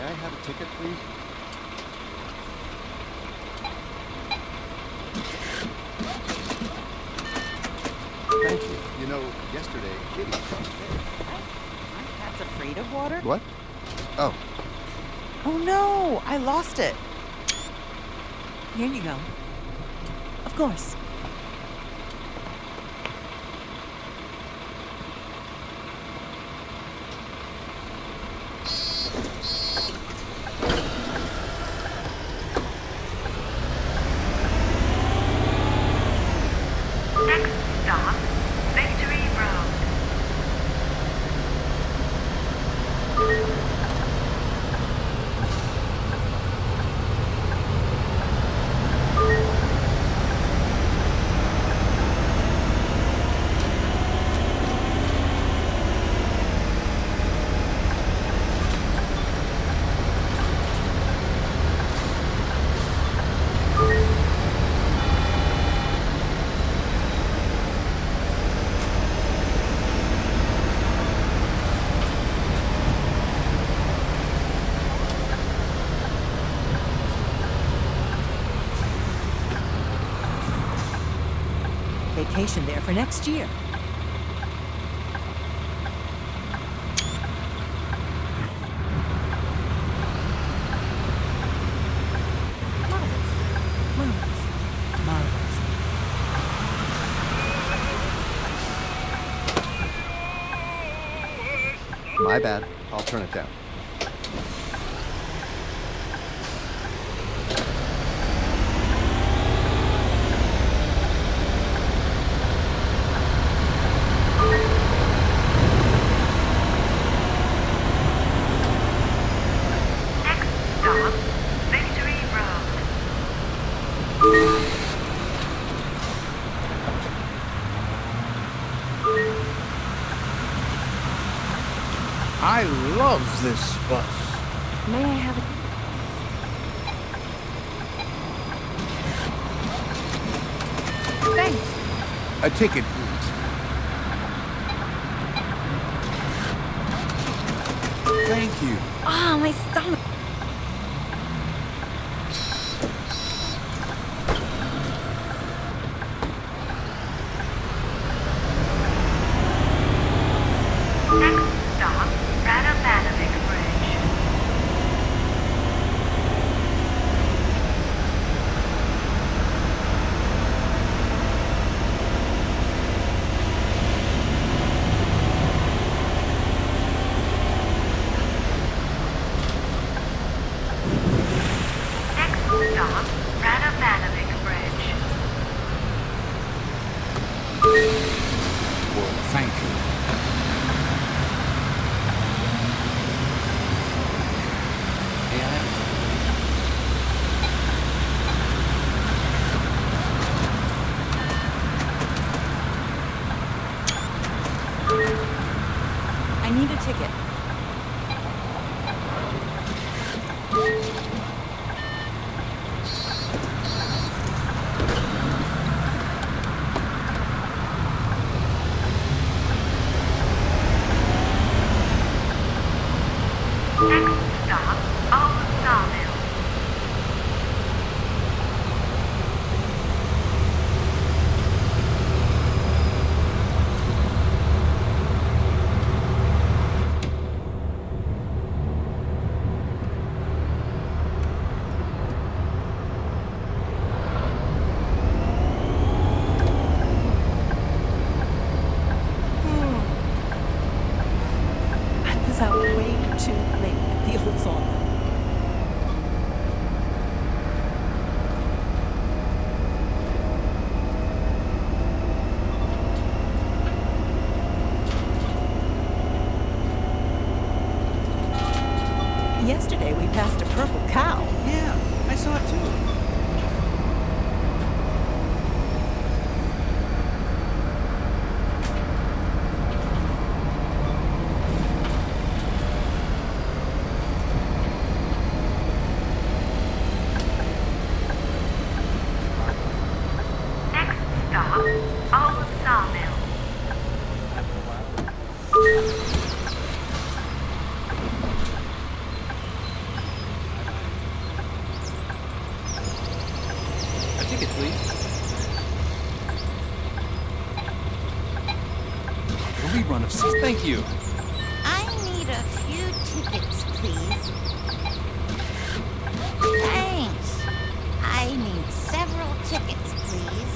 May I have a ticket, please? Thank you. You know, yesterday, Kitty crossed there. My cat's afraid of water? What? Oh. Oh no! I lost it. Here you go. Of course. Vacation there for next year. Marvelous. My bad. I'll turn it down. I love this bus. May I have a... Thanks. A ticket, please. Thank you. Ah, oh, my stomach. Yesterday we passed a purple cow. Yeah, I saw it too. with you. I need a few tickets, please. Thanks. I need several tickets, please.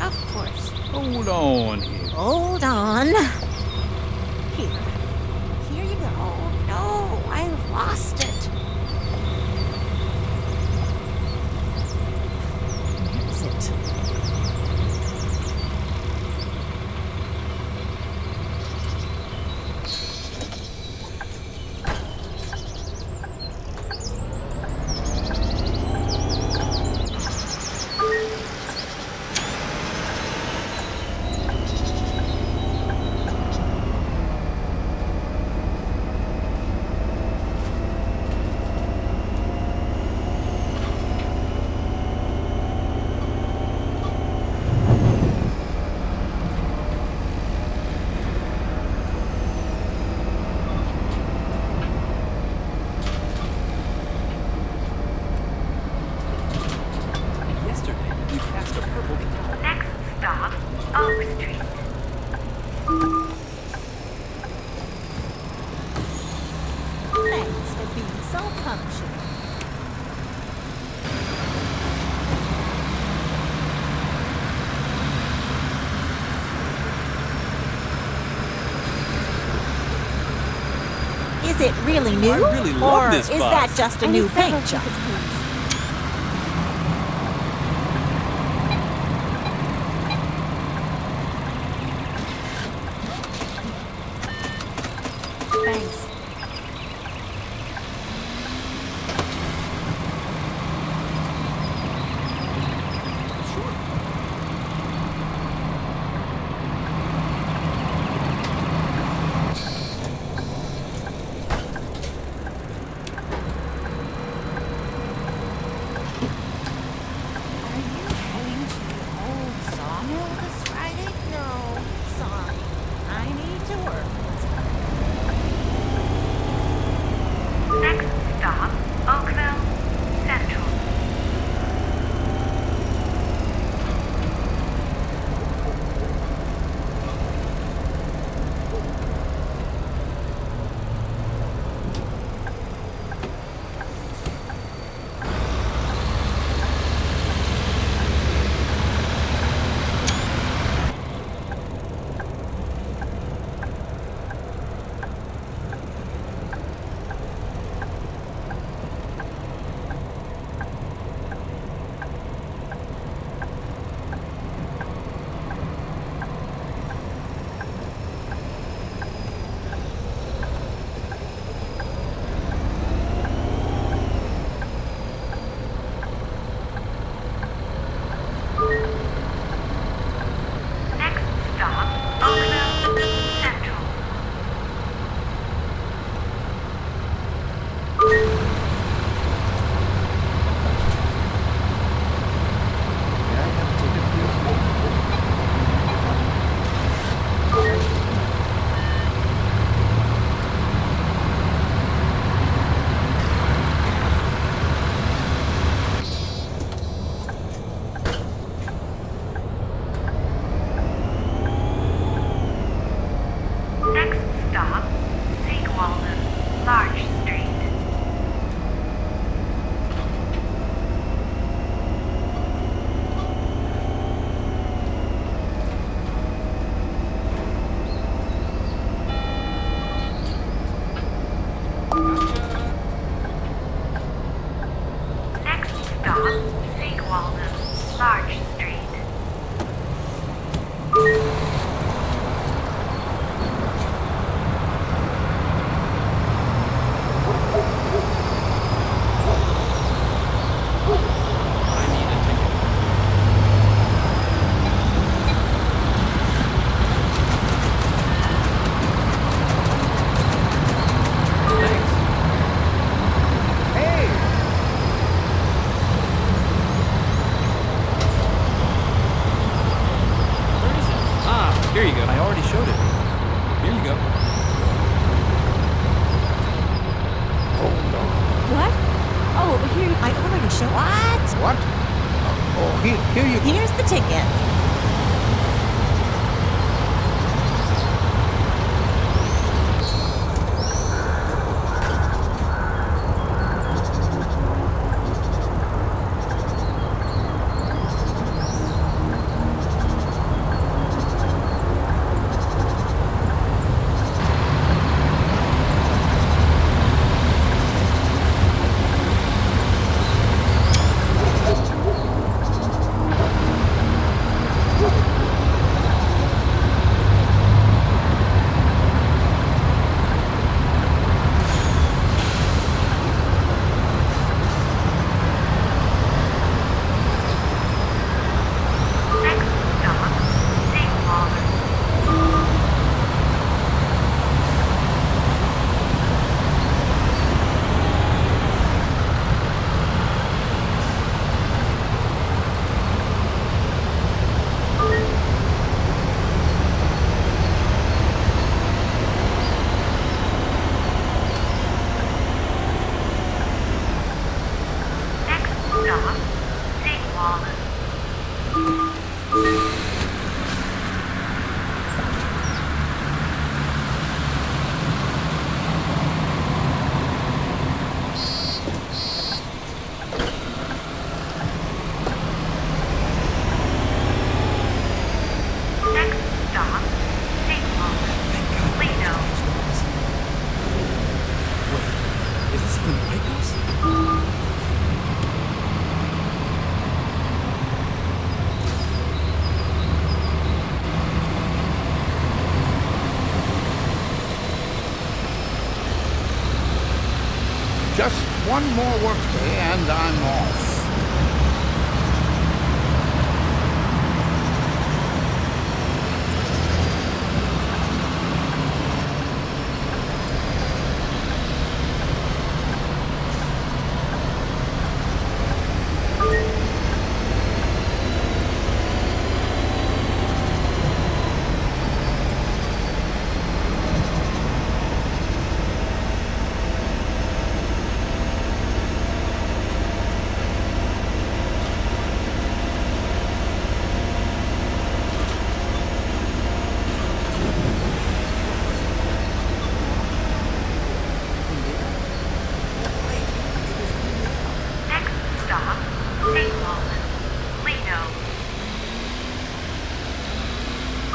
Of course. Hold on here. Hold on. Here you go. No, I lost it. Where is it? Is it really new? I really love this box. Or is that just a new paint job? didn't show. What? What? Oh, here you go. Here's the ticket. Just one more work day and I'm off.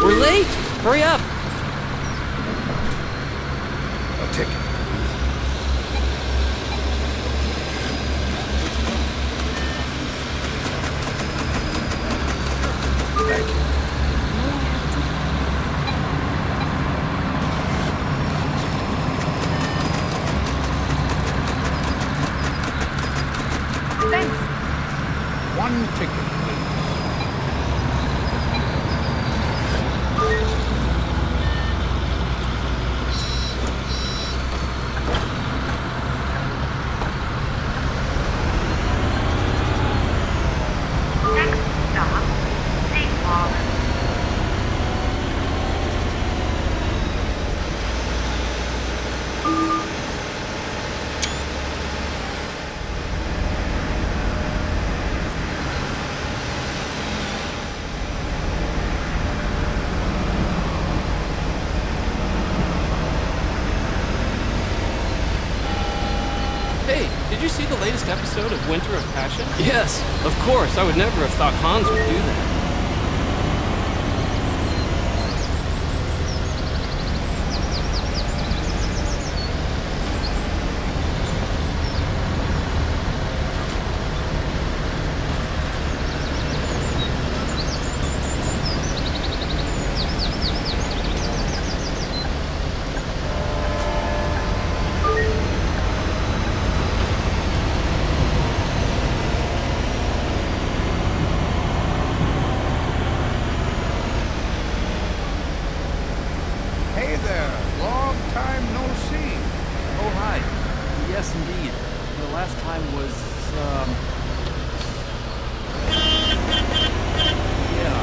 We're late! Hurry up! A ticket. Thank you. Thanks. One ticket. Did you see the latest episode of Winter of Passion? Yes, of course. I would never have thought Hans would do that. Hey there, long time no see. Oh, hi. Yes, indeed. The last time was, yeah.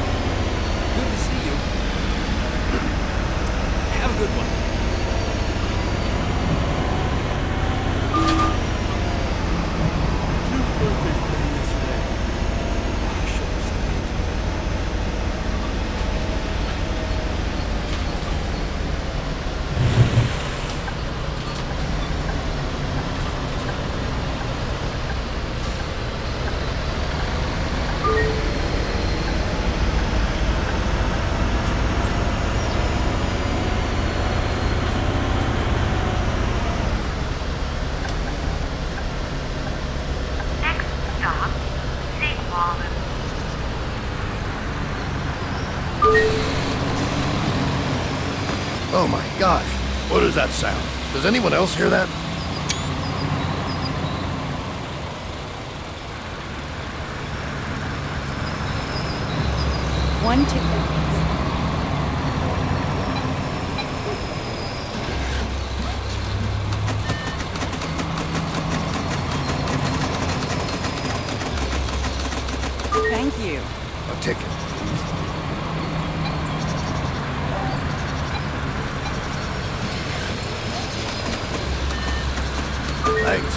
Good to see you. Have a good one. Too perfect. stop, Sigwallen. Oh my gosh, what does that sound? Does anyone else hear that? One ticket. Thanks.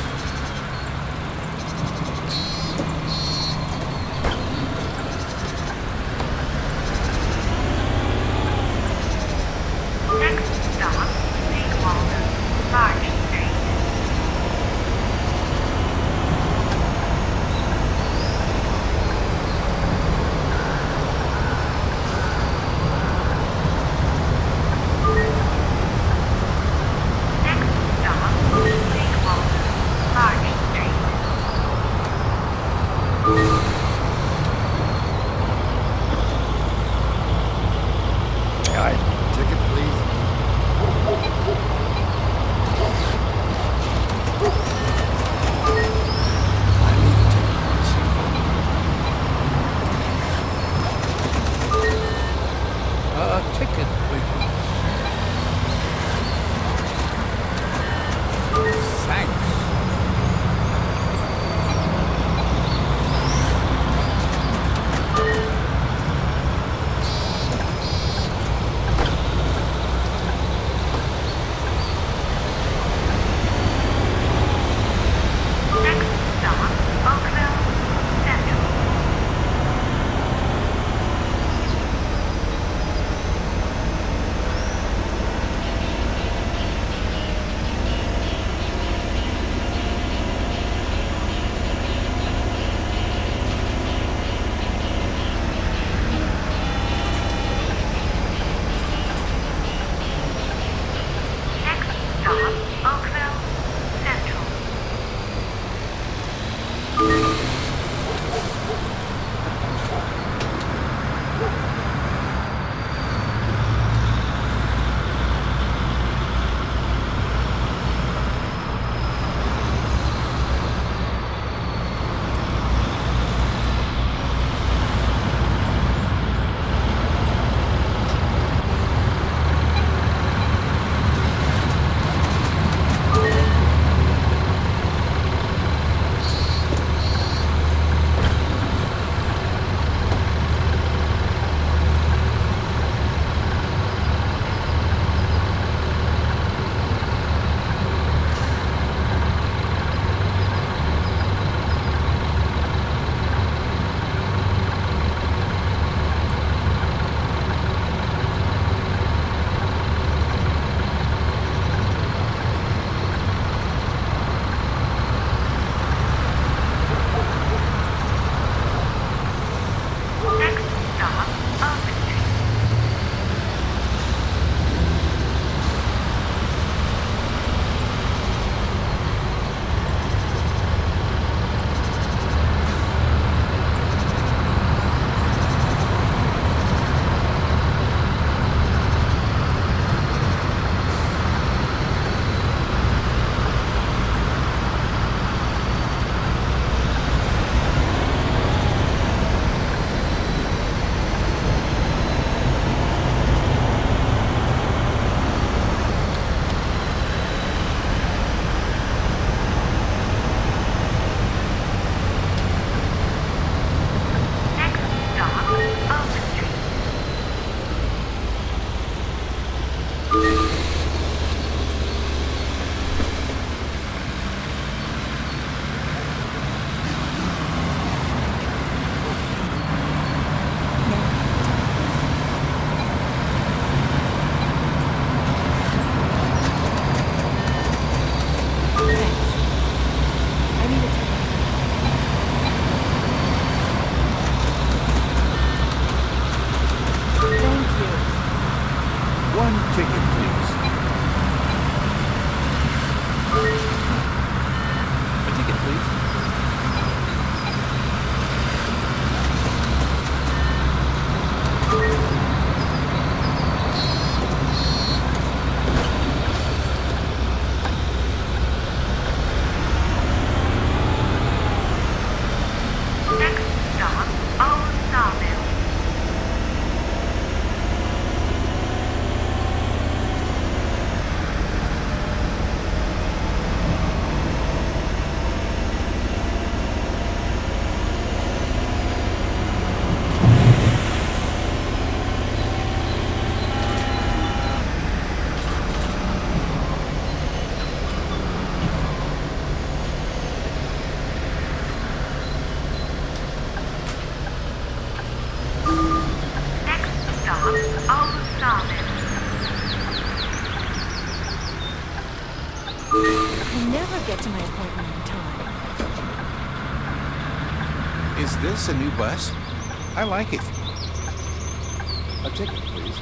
to my appointment on time. Is this a new bus? I like it. A ticket, please.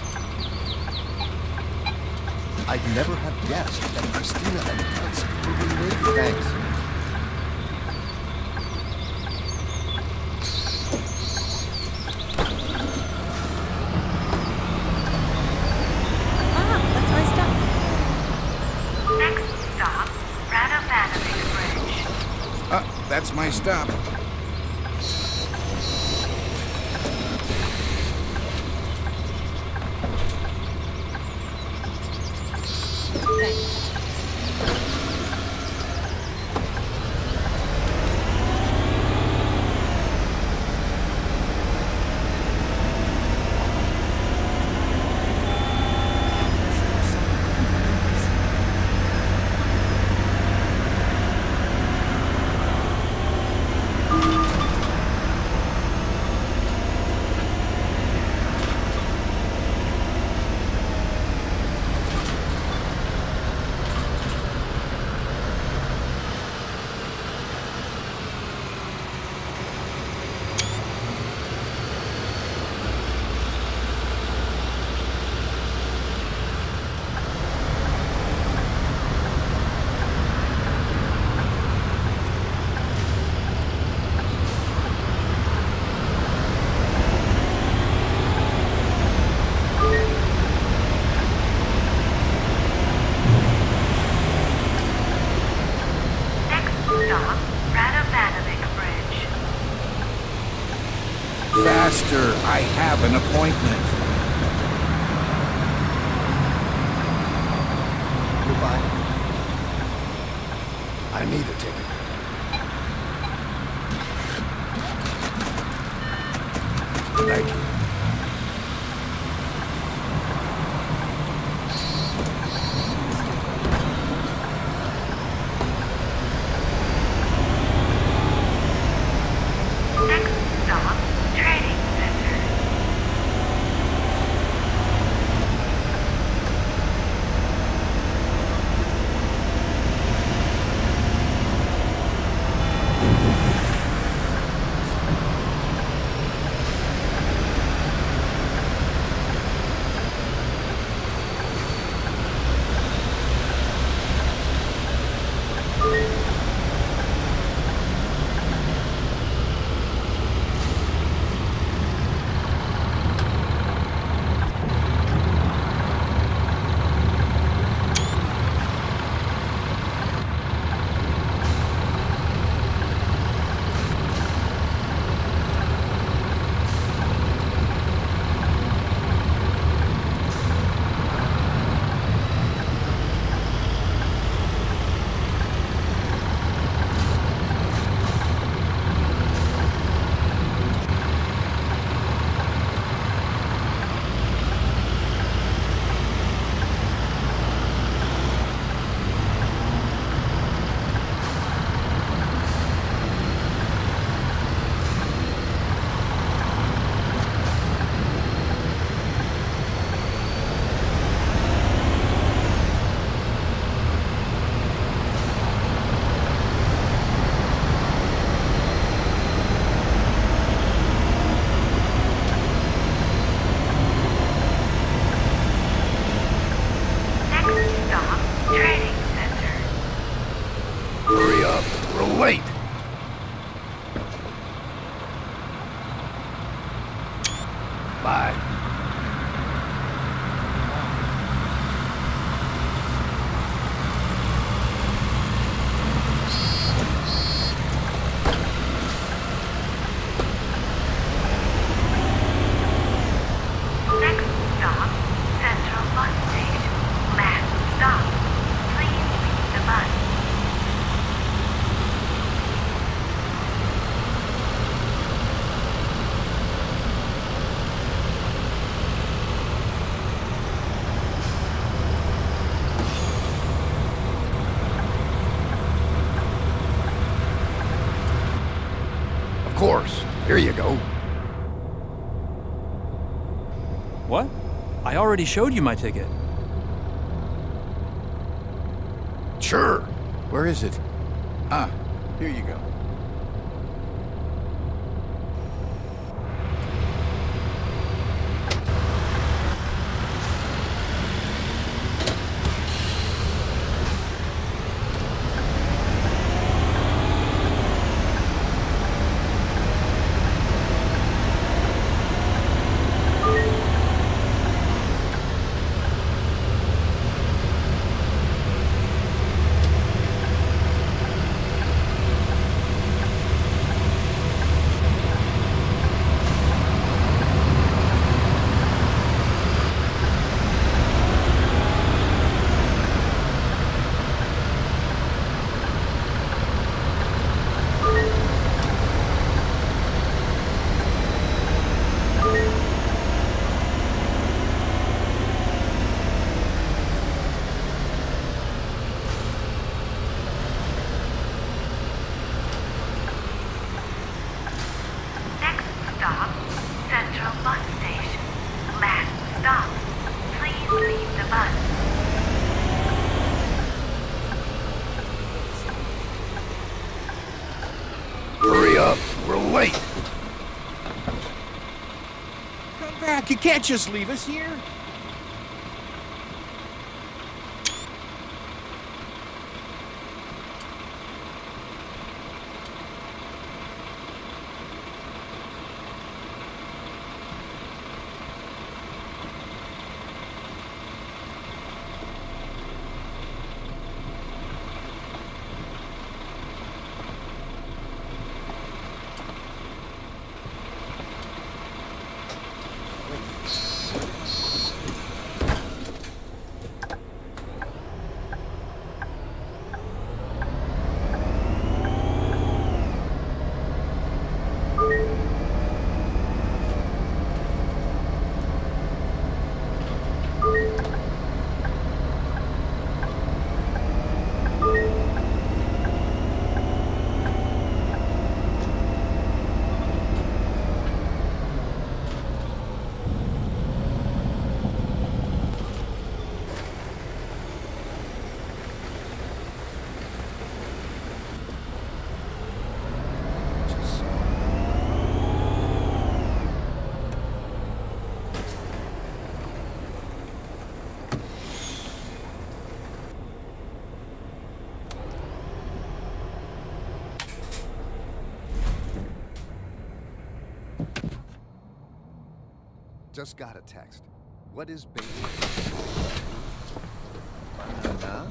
I'd never have guessed that Christina and Hans would be late. Thanks. That's my stop. I have an appointment. Goodbye. I need a ticket. Thank you. Of course. Here you go. What? I already showed you my ticket. Sure. Where is it? Ah, here you go. You can't just leave us here. Just got a text. What is baby? Huh?